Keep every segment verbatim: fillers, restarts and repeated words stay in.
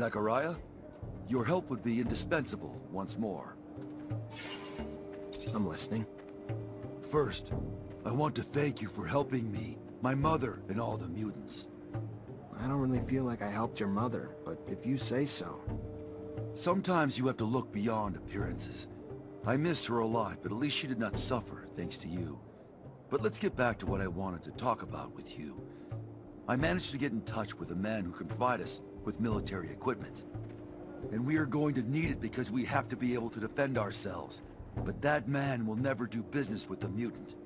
Zachariah, your help would be indispensable once more. I'm listening. First, I want to thank you for helping me, my mother, and all the mutants. I don't really feel like I helped your mother, but if you say so. Sometimes you have to look beyond appearances. I miss her a lot, but at least she did not suffer, thanks to you. But let's get back to what I wanted to talk about with you. I managed to get in touch with a man who can provide us with military equipment. And we are going to need it because we have to be able to defend ourselves. But that man will never do business with the mutant.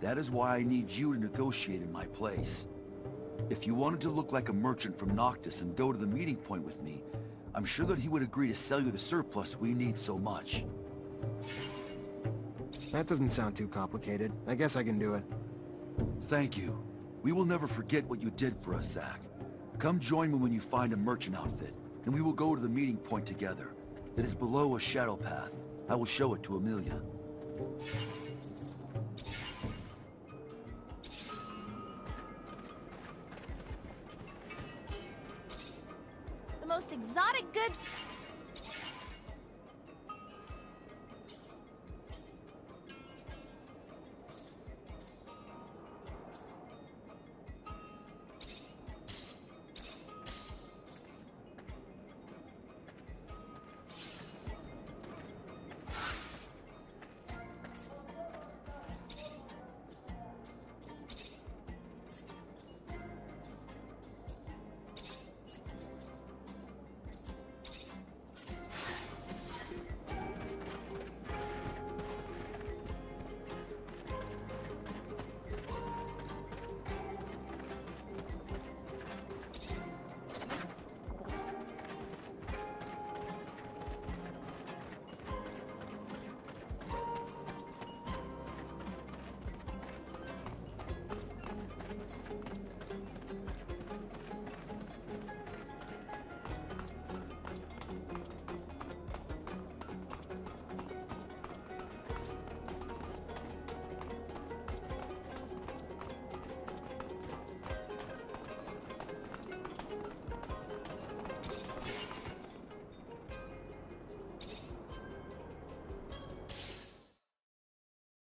That is why I need you to negotiate in my place. If you wanted to look like a merchant from Noctis and go to the meeting point with me, I'm sure that he would agree to sell you the surplus we need so much. That doesn't sound too complicated. I guess I can do it. Thank you. We will never forget what you did for us, Zach. Come join me when you find a merchant outfit, and we will go to the meeting point together. It is below a shadow path. I will show it to Amelia. The most exotic good...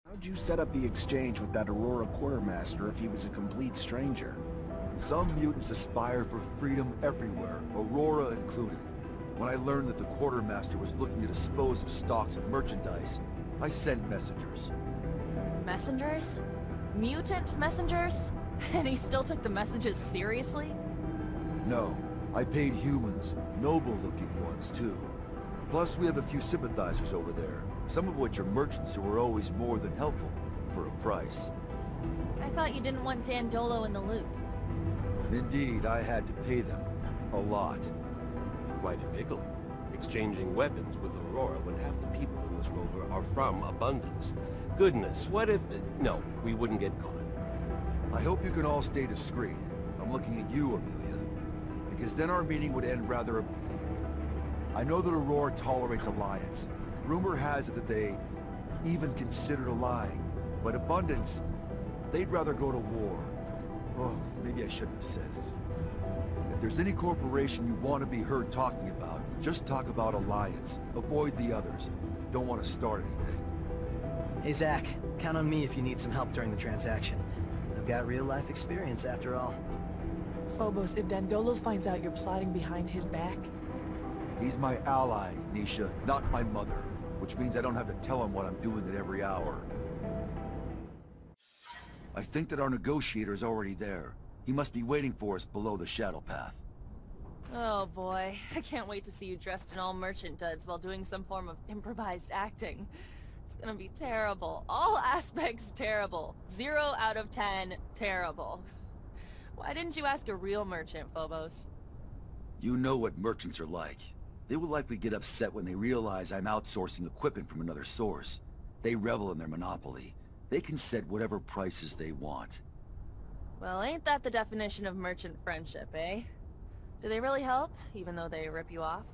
How'd you set up the exchange with that Aurora Quartermaster if he was a complete stranger? Some mutants aspire for freedom everywhere, Aurora included. When I learned that the Quartermaster was looking to dispose of stocks of merchandise, I sent messengers. Messengers? Mutant messengers? And he still took the messages seriously? No. I paid humans, noble-looking ones, too. Plus, we have a few sympathizers over there. Some of which are merchants who are always more than helpful, for a price. I thought you didn't want Dandolo in the loop. Indeed, I had to pay them. A lot. Quite a pickle. Exchanging weapons with Aurora when half the people in this rover are from Abundance. Goodness, what if... No, we wouldn't get caught. I hope you can all stay discreet. I'm looking at you, Amelia. Because then our meeting would end rather... I know that Aurora tolerates Alliance. Rumor has it that they even considered a lie, but Abundance, they'd rather go to war. Oh, maybe I shouldn't have said it. If there's any corporation you want to be heard talking about, just talk about Alliance. Avoid the others. Don't want to start anything. Hey, Zach. Count on me if you need some help during the transaction. I've got real-life experience, after all. Phobos, if Dandolo finds out you're plotting behind his back... He's my ally, Nisha, not my mother. Which means I don't have to tell him what I'm doing at every hour. I think that our negotiator's already there. He must be waiting for us below the shadow path. Oh boy, I can't wait to see you dressed in all merchant duds while doing some form of improvised acting. It's gonna be terrible. All aspects terrible. Zero out of ten, terrible. Why didn't you ask a real merchant, Phobos? You know what merchants are like. They will likely get upset when they realize I'm outsourcing equipment from another source. They revel in their monopoly. They can set whatever prices they want. Well, ain't that the definition of merchant friendship, eh? Do they really help, even though they rip you off?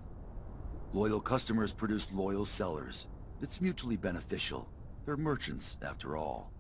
Loyal customers produce loyal sellers. It's mutually beneficial. They're merchants, after all.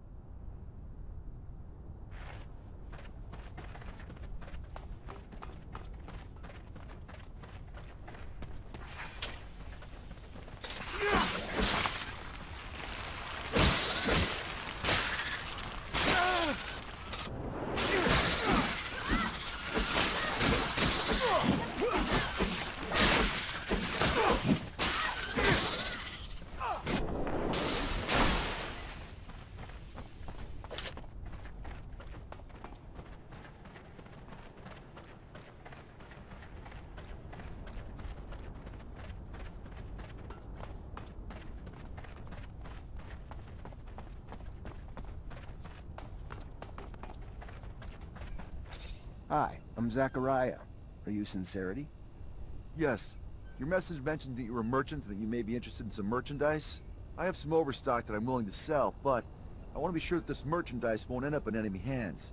Hi, I'm Zachariah. Are you Sincerity? Yes. Your message mentioned that you were a merchant and that you may be interested in some merchandise. I have some overstock that I'm willing to sell, but I want to be sure that this merchandise won't end up in enemy hands.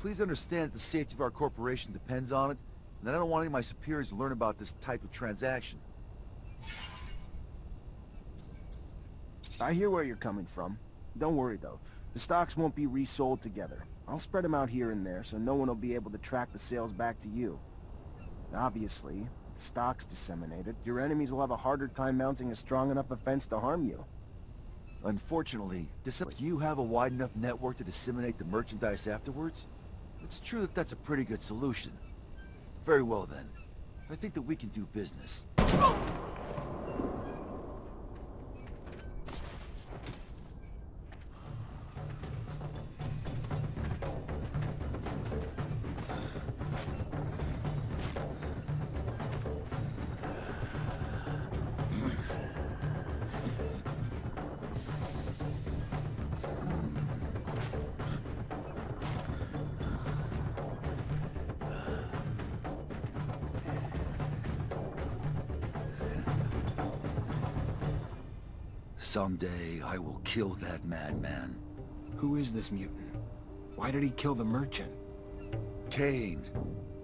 Please understand that the safety of our corporation depends on it, and that I don't want any of my superiors to learn about this type of transaction. I hear where you're coming from. Don't worry though, the stocks won't be resold together. I'll spread them out here and there so no one will be able to track the sales back to you. Obviously, if the stock's disseminated, your enemies will have a harder time mounting a strong enough offense to harm you. Unfortunately, do you have a wide enough network to disseminate the merchandise afterwards? It's true that that's a pretty good solution. Very well then. I think that we can do business. Oh! Someday, I will kill that madman. Who is this mutant? Why did he kill the merchant? Kane.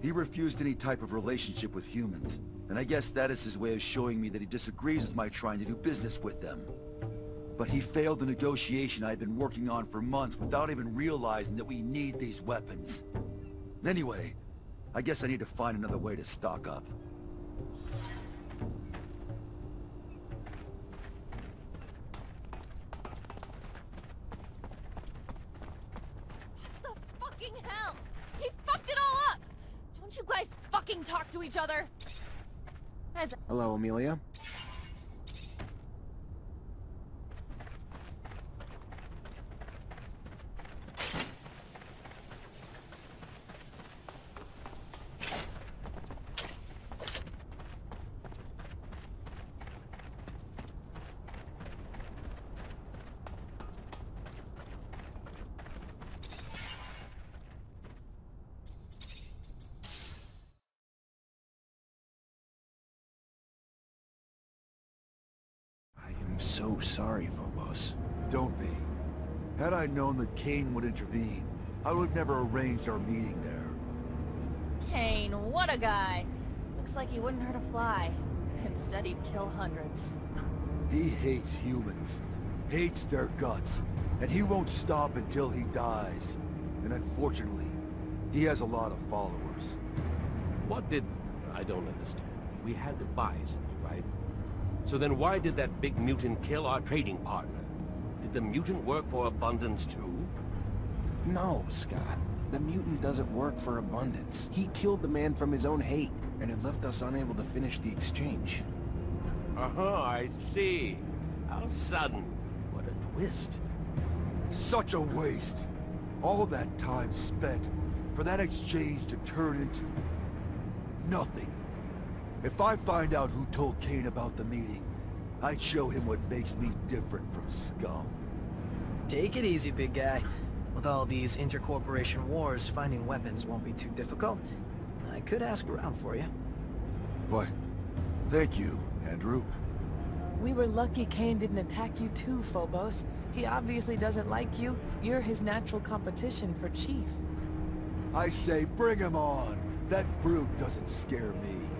He refused any type of relationship with humans, and I guess that is his way of showing me that he disagrees with my trying to do business with them. But he failed the negotiation I had been working on for months without even realizing that we need these weapons. Anyway, I guess I need to find another way to stock up. Other. As Hello, Amelia. I'm so sorry, Phobos. Don't be. Had I known that Kane would intervene, I would have never arranged our meeting there. Kane, what a guy! Looks like he wouldn't hurt a fly. Instead, he'd kill hundreds. He hates humans. Hates their guts. And he won't stop until he dies. And unfortunately, he has a lot of followers. What did... I don't understand. We had to buy something, right? So then why did that big mutant kill our trading partner? Did the mutant work for Abundance too? No, Scott. The mutant doesn't work for Abundance. He killed the man from his own hate, and it left us unable to finish the exchange. Uh-huh, I see. How sudden. What a twist. Such a waste. All that time spent for that exchange to turn into nothing. If I find out who told Kane about the meeting, I'd show him what makes me different from scum. Take it easy, big guy. With all these intercorporation wars, finding weapons won't be too difficult. I could ask around for you. Why, thank you, Andrew. We were lucky Kane didn't attack you too, Phobos. He obviously doesn't like you. You're his natural competition for Chief. I say bring him on. That brute doesn't scare me.